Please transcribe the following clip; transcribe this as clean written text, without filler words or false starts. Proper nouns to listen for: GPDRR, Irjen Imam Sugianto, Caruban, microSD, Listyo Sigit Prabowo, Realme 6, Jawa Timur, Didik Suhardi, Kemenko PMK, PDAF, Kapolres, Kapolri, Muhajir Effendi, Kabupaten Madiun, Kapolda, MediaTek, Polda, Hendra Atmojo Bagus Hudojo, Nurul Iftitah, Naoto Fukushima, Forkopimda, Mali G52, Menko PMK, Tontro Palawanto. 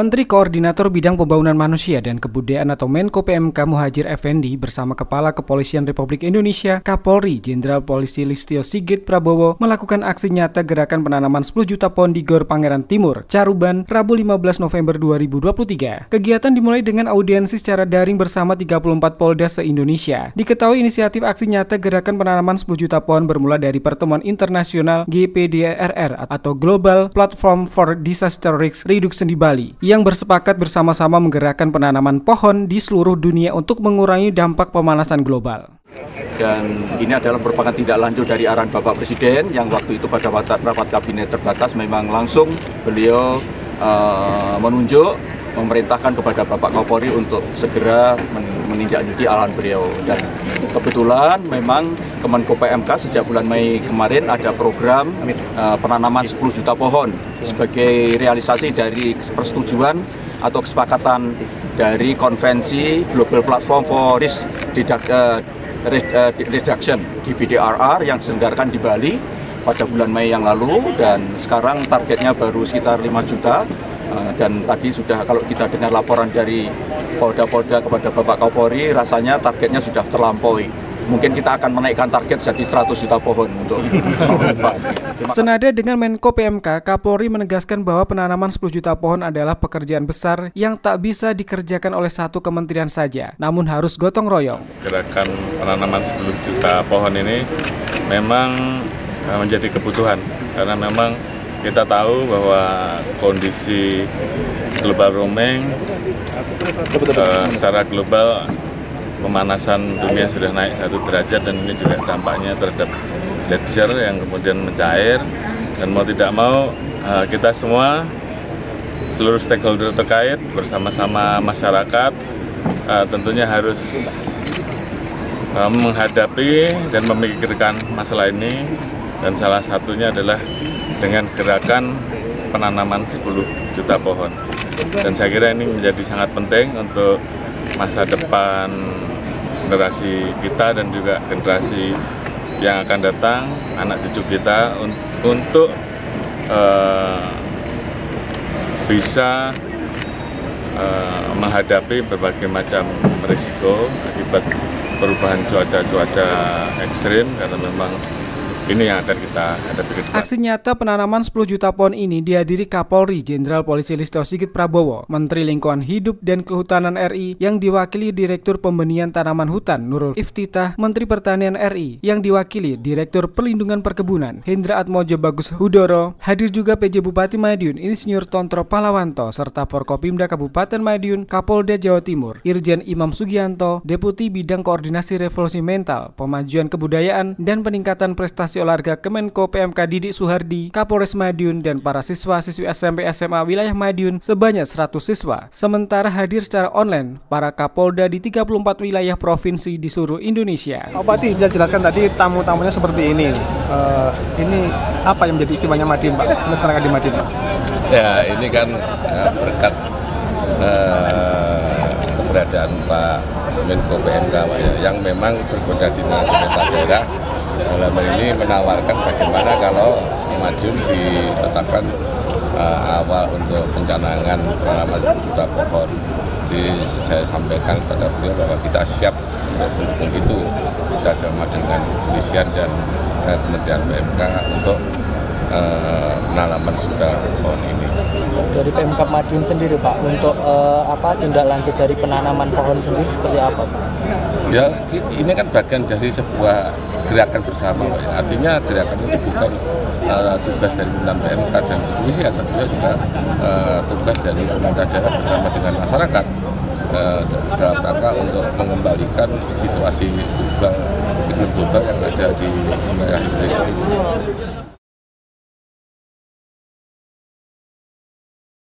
Menteri Koordinator Bidang Pembangunan Manusia dan Kebudayaan atau Menko PMK Muhajir Effendi bersama Kepala Kepolisian Republik Indonesia Kapolri Jenderal Polisi Listyo Sigit Prabowo melakukan aksi nyata gerakan penanaman 10 juta pohon di Gor Pangeran Timur, Caruban, Rabu 15 November 2023. Kegiatan dimulai dengan audiensi secara daring bersama 34 Polda se-Indonesia. Diketahui inisiatif aksi nyata gerakan penanaman 10 juta pohon bermula dari pertemuan internasional GPDRR atau Global Platform for Disaster Risk Reduction di Bali, yang bersepakat bersama-sama menggerakkan penanaman pohon di seluruh dunia untuk mengurangi dampak pemanasan global. Dan ini adalah merupakan tindak lanjut dari arahan Bapak Presiden yang waktu itu pada rapat kabinet terbatas memang langsung beliau memerintahkan kepada Bapak Kapolri untuk segera menindaklanjuti arahan beliau. Dan kebetulan memang Kemenko PMK sejak bulan Mei kemarin ada program penanaman 10 juta pohon sebagai realisasi dari persetujuan atau kesepakatan dari konvensi Global Platform for Risk Reduction GPDRR yang diselenggarakan di Bali pada bulan Mei yang lalu, dan sekarang targetnya baru sekitar 5 juta. Dan tadi sudah, kalau kita dengar laporan dari Polda-Polda kepada Bapak Kapolri, rasanya targetnya sudah terlampaui. Mungkin kita akan menaikkan target jadi 100 juta pohon untuk Senada dengan Menko PMK, Kapolri menegaskan bahwa penanaman 10 juta pohon adalah pekerjaan besar yang tak bisa dikerjakan oleh satu kementerian saja, namun harus gotong royong. Gerakan penanaman 10 juta pohon ini memang menjadi kebutuhan, karena memang kita tahu bahwa kondisi global warming secara global, pemanasan dunia sudah naik 1 derajat, dan ini juga dampaknya terhadap glacier yang kemudian mencair. Dan mau tidak mau kita semua, seluruh stakeholder terkait bersama-sama masyarakat tentunya harus menghadapi dan memikirkan masalah ini, dan salah satunya adalah dengan gerakan penanaman 10 juta pohon. Dan saya kira ini menjadi sangat penting untuk masa depan generasi kita dan juga generasi yang akan datang, anak cucu kita, untuk bisa menghadapi berbagai macam risiko akibat perubahan cuaca ekstrim, karena memang ini yang akan kita hadapi. Aksi nyata penanaman 10 juta pohon ini dihadiri Kapolri Jenderal Polisi Listyo Sigit Prabowo, Menteri Lingkungan Hidup dan Kehutanan RI yang diwakili Direktur Pembenihan Tanaman Hutan Nurul Iftitah, Menteri Pertanian RI yang diwakili Direktur Perlindungan Perkebunan Hendra Atmojo Bagus Hudojo, hadir juga PJ Bupati Madiun Insinyur Tontro Palawanto serta Forkopimda Kabupaten Madiun, Kapolda Jawa Timur Irjen Imam Sugianto, Deputi Bidang Koordinasi Revolusi Mental, Pemajuan Kebudayaan dan Peningkatan Prestasi Olahraga Kemenko PMK Didik Suhardi, Kapolres Madiun, dan para siswa-siswi SMP SMA wilayah Madiun sebanyak 100 siswa. Sementara hadir secara online para Kapolda di 34 wilayah provinsi di seluruh Indonesia. Bupati sudah jelaskan tadi tamu-tamunya seperti ini. Ini apa yang menjadi istimewanya Madiun, Pak? Masyarakat di Madiun. Ya, ini kan berkat keberadaan Pak Menko PMK yang memang berkoordinasi dengan pemerintah daerah. Dalam hal ini menawarkan bagaimana kalau Madiun ditetapkan awal untuk pencanangan penanaman 10 juta pohon. Jadi saya sampaikan kepada beliau bahwa kita siap untuk mendukung itu bekerjasama dengan kepolisian dan Kementerian PMK untuk penanaman 10 juta pohon ini. Dari PMK Madiun sendiri, Pak, untuk tindak lanjut dari penanaman pohon sendiri seperti apa, Pak? Ya, ini kan bagian dari sebuah gerakan bersama, Pak. Artinya gerakan itu bukan tugas dari PMK dan kepolisian, tapi juga tugas dari pemerintah daerah bersama dengan masyarakat dalam rangka untuk mengembalikan situasi global yang ada di wilayah Indonesia ini.